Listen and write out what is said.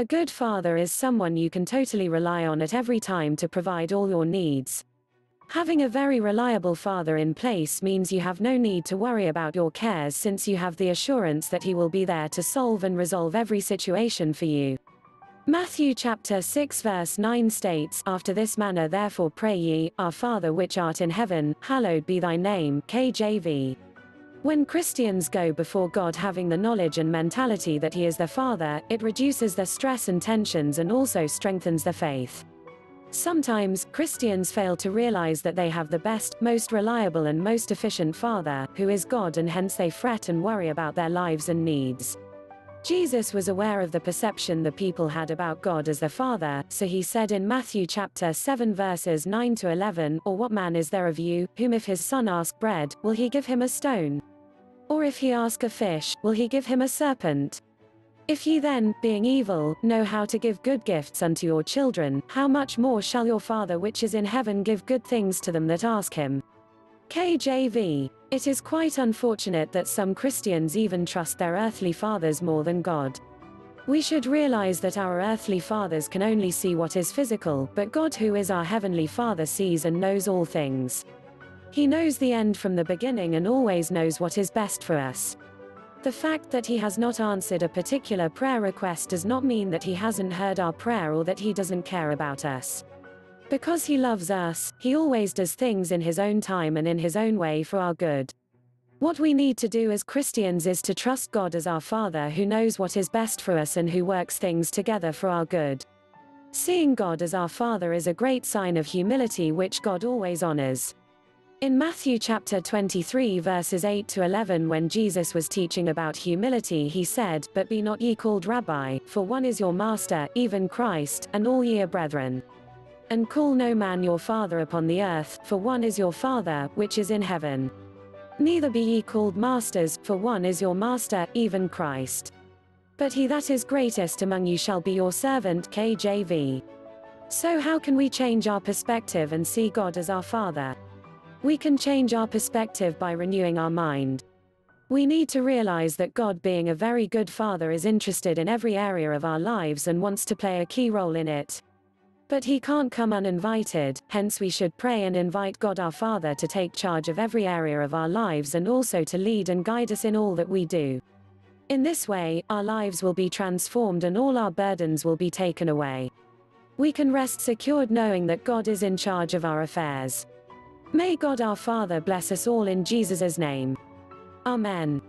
A good father is someone you can totally rely on at every time to provide all your needs. Having a very reliable father in place means you have no need to worry about your cares since you have the assurance that he will be there to solve and resolve every situation for you. Matthew chapter 6 verse 9 states, "After this manner therefore pray ye, Our Father which art in heaven, hallowed be thy name." KJV. When Christians go before God having the knowledge and mentality that he is their father, it reduces their stress and tensions and also strengthens their faith. Sometimes, Christians fail to realize that they have the best, most reliable and most efficient Father, who is God, and hence they fret and worry about their lives and needs. Jesus was aware of the perception the people had about God as their Father, so he said in Matthew chapter 7 verses 9 to 11, "Or what man is there of you, whom if his son ask bread, will he give him a stone? Or if he ask a fish, will he give him a serpent? If ye then, being evil, know how to give good gifts unto your children, how much more shall your Father which is in heaven give good things to them that ask him?" KJV. It is quite unfortunate that some Christians even trust their earthly fathers more than God. We should realize that our earthly fathers can only see what is physical, but God, who is our heavenly Father, sees and knows all things. He knows the end from the beginning and always knows what is best for us. The fact that he has not answered a particular prayer request does not mean that he hasn't heard our prayer or that he doesn't care about us. Because he loves us, he always does things in his own time and in his own way for our good. What we need to do as Christians is to trust God as our Father, who knows what is best for us and who works things together for our good. Seeing God as our Father is a great sign of humility which God always honors. In Matthew chapter 23 verses 8 to 11, when Jesus was teaching about humility, he said, "But be not ye called Rabbi, for one is your master, even Christ, and all ye are brethren. And call no man your father upon the earth, for one is your Father, which is in heaven. Neither be ye called masters, for one is your master, even Christ. But he that is greatest among you shall be your servant." KJV. So how can we change our perspective and see God as our Father? We can change our perspective by renewing our mind. We need to realize that God, being a very good Father, is interested in every area of our lives and wants to play a key role in it. But he can't come uninvited, hence we should pray and invite God our Father to take charge of every area of our lives and also to lead and guide us in all that we do. In this way, our lives will be transformed and all our burdens will be taken away. We can rest secured knowing that God is in charge of our affairs. May God our Father bless us all in Jesus' name. Amen.